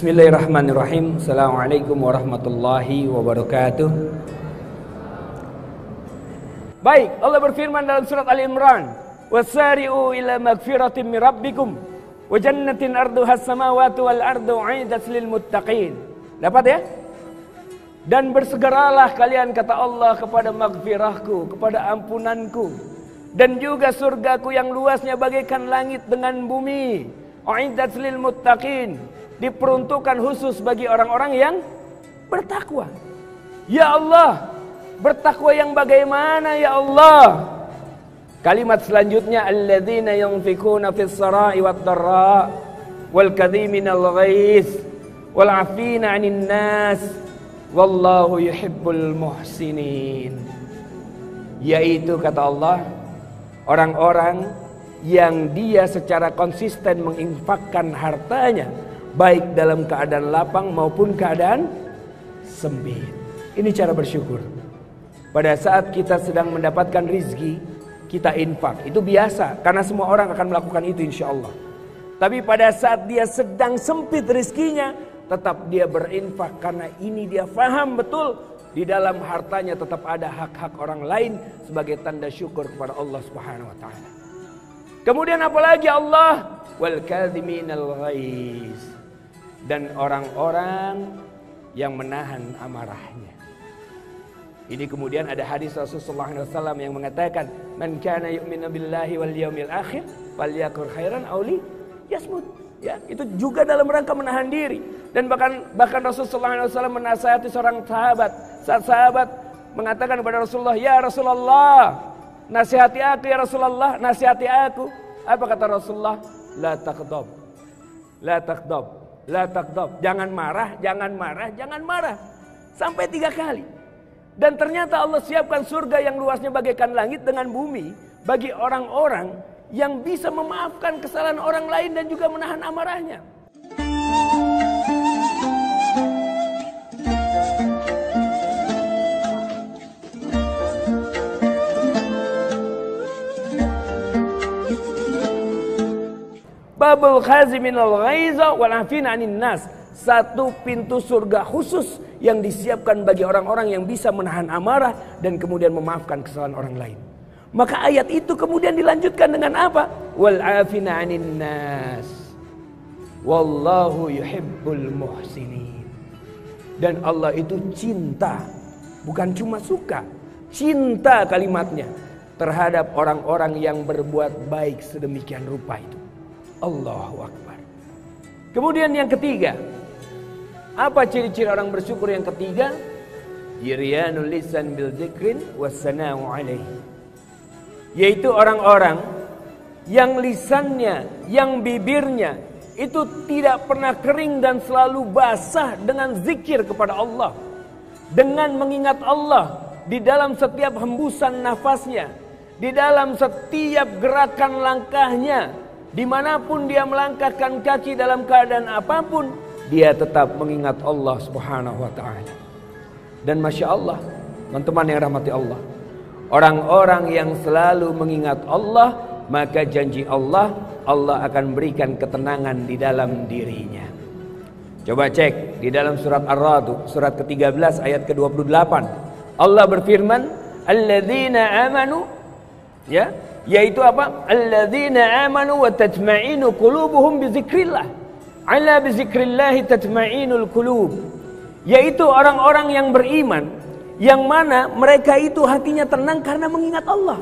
Bismillahirrahmanirrahim. Assalamualaikum warahmatullahi wabarakatuh. Baik, Allah berfirman dalam surat Al-Imran, "Wasari'u ila magfiratin min rabbikum wa jannatin ardhuhas samawati wal ardu 'iddat lil muttaqin." Dapat ya? Dan bersegeralah kalian, kata Allah, kepada magfirahku, kepada ampunanku, dan juga surgaku yang luasnya bagaikan langit dengan bumi. 'Iddat lil muttaqin. Diperuntukkan khusus bagi orang-orang yang bertakwa. Ya Allah, bertakwa yang bagaimana ya Allah? Kalimat selanjutnya, alladzina yunfikuna fis sarai wad dharra wal kadhiminal ghaiz wal 'afina 'anil nas wallahu yuhibbul muhsinin. Yaitu, kata Allah, orang-orang yang dia secara konsisten menginfakkan hartanya, baik dalam keadaan lapang maupun keadaan sempit. Ini cara bersyukur. Pada saat kita sedang mendapatkan rizki, kita infak. Itu biasa, karena semua orang akan melakukan itu insya Allah. Tapi pada saat dia sedang sempit rizkinya, tetap dia berinfak. Karena ini dia faham betul, di dalam hartanya tetap ada hak-hak orang lain, sebagai tanda syukur kepada Allah Subhanahu Wa Ta'ala. Kemudian apalagi Allah, wal kadhiminal ghaiz, dan orang-orang yang menahan amarahnya. Ini kemudian ada hadis Rasulullah SAW yang mengatakan, "Man kana yu'minu billahi wal yaumil akhir falyakul khairan aw liyasmut." Ya, itu juga dalam rangka menahan diri. Dan bahkan Rasulullah SAW menasihati seorang sahabat. Saat sahabat mengatakan kepada Rasulullah, "Ya Rasulullah, nasihati aku ya Rasulullah, nasihati aku." Apa kata Rasulullah? "La taqdab, la taqdab, la taqdab." Jangan marah, jangan marah, jangan marah. Sampai 3 kali. Dan ternyata Allah siapkan surga yang luasnya bagaikan langit dengan bumi bagi orang-orang yang bisa memaafkan kesalahan orang lain dan juga menahan amarahnya. Babul khaziminal ghaiza wal 'afina 'anil nas. Satu pintu surga khusus yang disiapkan bagi orang-orang yang bisa menahan amarah dan kemudian memaafkan kesalahan orang lain. Maka ayat itu kemudian dilanjutkan dengan apa? Wal 'afina 'anil nas. Wallahu yuhibbul muhsinin. Dan Allah itu cinta, bukan cuma suka, cinta kalimatnya, terhadap orang-orang yang berbuat baik sedemikian rupa itu. Allahu Akbar. Kemudian yang ketiga, apa ciri-ciri orang bersyukur yang ketiga? Yiriyanul lisan bil dzikrin wassana'u alaihi. Yaitu orang-orang yang lisannya, yang bibirnya itu tidak pernah kering dan selalu basah dengan zikir kepada Allah, dengan mengingat Allah di dalam setiap hembusan nafasnya, di dalam setiap gerakan langkahnya. Dimanapun dia melangkahkan kaki dalam keadaan apapun, dia tetap mengingat Allah Subhanahu Wa Ta'ala. Dan Masya Allah, teman-teman yang rahmati Allah, orang-orang yang selalu mengingat Allah, maka janji Allah, Allah akan berikan ketenangan di dalam dirinya. Coba cek di dalam surat Ar-Ra'd, surat ke-13 ayat ke-28. Allah berfirman, "Alladzina amanu." Ya, yaitu apa? Alladzina amanu wa tatma'inu qulubuhum bizikrillah. Ala bizikrillahi tatma'inul qulub. Yaitu orang-orang yang beriman, yang mana mereka itu hatinya tenang karena mengingat Allah.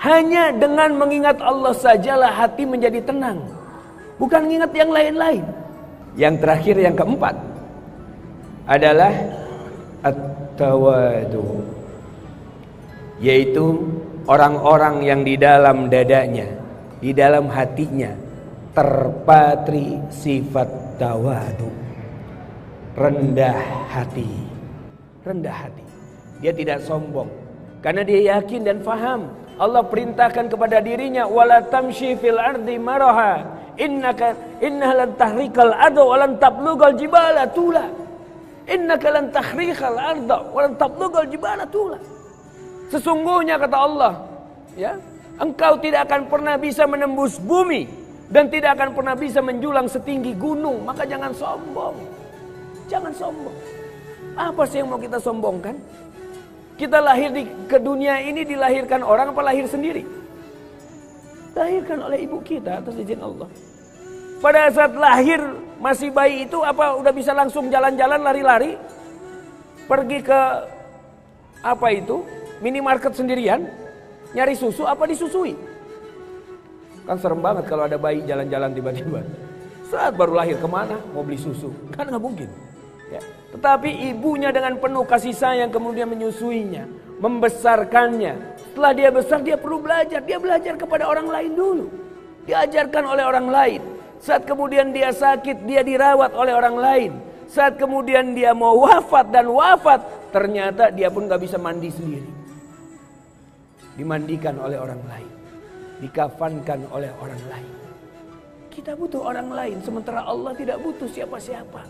Hanya dengan mengingat Allah sajalah hati menjadi tenang. Bukan mengingat yang lain-lain. Yang terakhir, yang keempat, adalah at-tawadu. Yaitu orang-orang yang di dalam dadanya, di dalam hatinya terpatri sifat tawadu, rendah hati. Rendah hati. Dia tidak sombong, karena dia yakin dan faham Allah perintahkan kepada dirinya, "Wala tamshi fil ardi maraha, innaka lan tahrikal arda wa lan tablughal jibala tula. Innaka lan tahrikal arda wa lan tablughal jibala tula." Sesungguhnya, kata Allah, ya, engkau tidak akan pernah bisa menembus bumi dan tidak akan pernah bisa menjulang setinggi gunung. Maka jangan sombong. Jangan sombong. Apa sih yang mau kita sombongkan? Kita lahir ke dunia ini dilahirkan orang apa lahir sendiri? Dilahirkan oleh ibu kita atas izin Allah. Pada saat lahir masih bayi itu apa udah bisa langsung jalan-jalan lari-lari? Pergi ke apa itu? Minimarket sendirian? Nyari susu apa disusui? Kan serem banget kalau ada bayi jalan-jalan tiba-tiba. Saat baru lahir kemana? Mau beli susu? Kan nggak mungkin. Ya. Tetapi ibunya dengan penuh kasih sayang kemudian menyusuinya, membesarkannya. Setelah dia besar dia perlu belajar. Dia belajar kepada orang lain dulu. Diajarkan oleh orang lain. Saat kemudian dia sakit, dia dirawat oleh orang lain. Saat kemudian dia mau wafat dan wafat, ternyata dia pun gak bisa mandi sendiri. Dimandikan oleh orang lain. Dikafankan oleh orang lain. Kita butuh orang lain, sementara Allah tidak butuh siapa-siapa.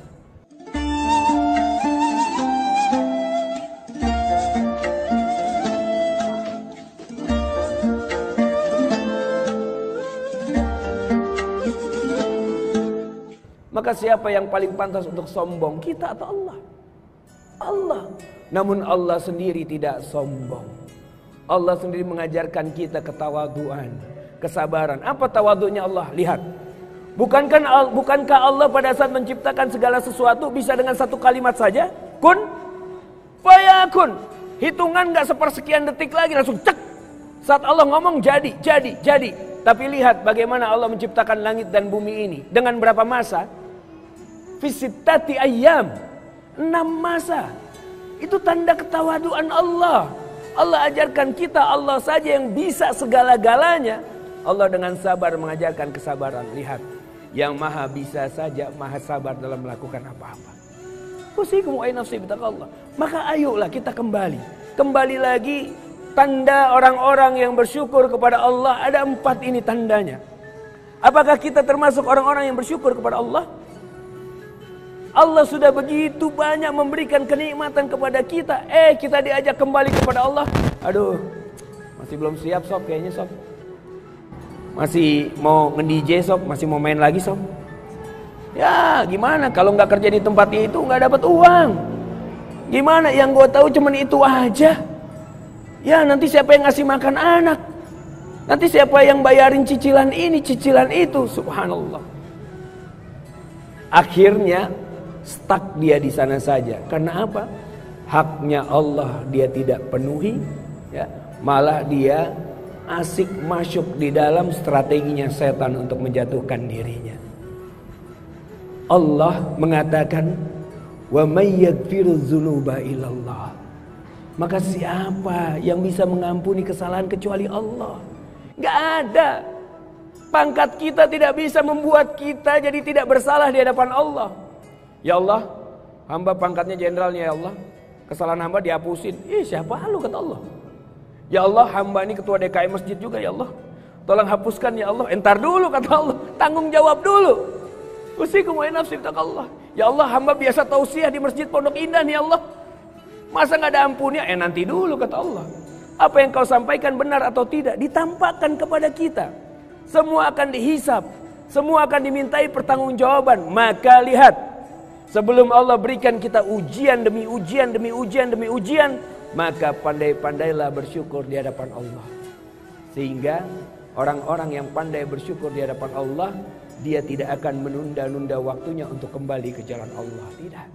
Maka siapa yang paling pantas untuk sombong? Kita atau Allah? Allah. Namun Allah sendiri tidak sombong. Allah sendiri mengajarkan kita ketawaduan, kesabaran. Apa tawadunya Allah? Lihat. Bukankah Allah pada saat menciptakan segala sesuatu bisa dengan satu kalimat saja? Kun fayakun. Hitungan gak sepersekian detik lagi langsung cek. Saat Allah ngomong jadi. Tapi lihat bagaimana Allah menciptakan langit dan bumi ini. Dengan berapa masa? Fisitati ayyam, 6 masa. Itu tanda ketawaduan Allah. Allah ajarkan kita Allah saja yang bisa segala-galanya. Allah dengan sabar mengajarkan kesabaran. Lihat, yang maha bisa saja maha sabar dalam melakukan apa-apa. Usikum wa nafsi bitaqallah. Maka ayolah kita kembali lagi. Tanda orang-orang yang bersyukur kepada Allah ada 4 ini tandanya. Apakah kita termasuk orang-orang yang bersyukur kepada Allah? Allah sudah begitu banyak memberikan kenikmatan kepada kita. Kita diajak kembali kepada Allah. Aduh, masih belum siap sob kayaknya sob. Masih mau nge-DJ sob, masih mau main lagi sob. Ya gimana kalau nggak kerja di tempat itu nggak dapat uang. Gimana yang gue tahu cuman itu aja. Ya nanti siapa yang ngasih makan anak. Nanti siapa yang bayarin cicilan ini, cicilan itu. Subhanallah. Akhirnya stuck dia di sana saja. Karena apa? Haknya Allah dia tidak penuhi, ya. Malah dia asik masuk di dalam strateginya setan untuk menjatuhkan dirinya. Allah mengatakan, "Wa may yaghfirudz dzunuba illallah." Maka siapa yang bisa mengampuni kesalahan kecuali Allah? Gak ada. Pangkat kita tidak bisa membuat kita jadi tidak bersalah di hadapan Allah. Ya Allah, hamba pangkatnya jenderalnya ya Allah. Kesalahan hamba dihapusin. Siapa lu kata Allah? Ya Allah, hamba ini ketua DKI masjid juga ya Allah. Tolong hapuskan ya Allah. Entar dulu kata Allah. Tanggung jawab dulu. Usikum wa nafsi bitaqallah. Ya Allah, hamba biasa tausiah di masjid Pondok Indah nih ya Allah. Masa gak ada ampunnya? Nanti dulu kata Allah. Apa yang kau sampaikan benar atau tidak ditampakkan kepada kita. Semua akan dihisap. Semua akan dimintai pertanggungjawaban. Maka lihat. Sebelum Allah berikan kita ujian demi ujian demi ujian demi ujian. Maka pandai-pandailah bersyukur di hadapan Allah. Sehingga orang-orang yang pandai bersyukur di hadapan Allah. Dia tidak akan menunda-nunda waktunya untuk kembali ke jalan Allah. Tidak.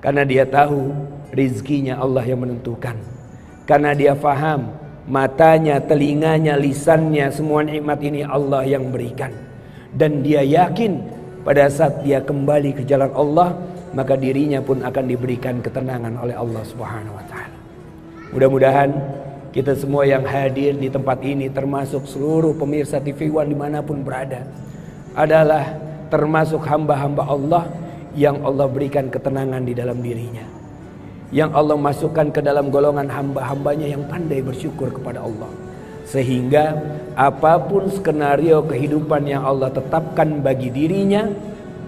Karena dia tahu rizkinya Allah yang menentukan. Karena dia faham matanya, telinganya, lisannya, semua nikmat ini Allah yang berikan. Dan dia yakin pada saat dia kembali ke jalan Allah, maka dirinya pun akan diberikan ketenangan oleh Allah Subhanahu Wa Ta'ala. Mudah-mudahan kita semua yang hadir di tempat ini, termasuk seluruh pemirsa TV One dimanapun berada, adalah termasuk hamba-hamba Allah yang Allah berikan ketenangan di dalam dirinya, yang Allah masukkan ke dalam golongan hamba-hambanya yang pandai bersyukur kepada Allah. Sehingga apapun skenario kehidupan yang Allah tetapkan bagi dirinya,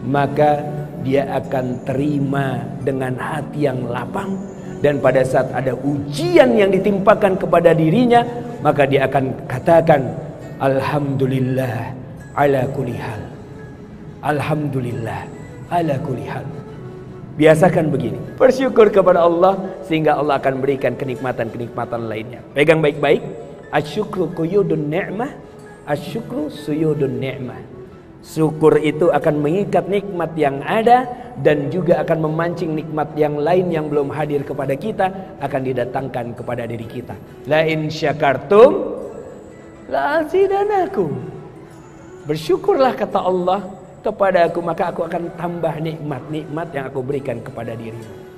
maka dia akan terima dengan hati yang lapang, dan pada saat ada ujian yang ditimpakan kepada dirinya, maka dia akan katakan alhamdulillah ala kulli hal. Alhamdulillah ala kulli hal. Biasakan begini, bersyukur kepada Allah sehingga Allah akan berikan kenikmatan-kenikmatan lainnya. Pegang baik-baik. Asyukru quyudun ni'mah, asyukru suyudun ni'mah. Syukur itu akan mengikat nikmat yang ada dan juga akan memancing nikmat yang lain yang belum hadir kepada kita akan didatangkan kepada diri kita. La in syakartum la azidanakum. Bersyukurlah kata Allah kepada aku, maka aku akan tambah nikmat-nikmat yang aku berikan kepada dirimu.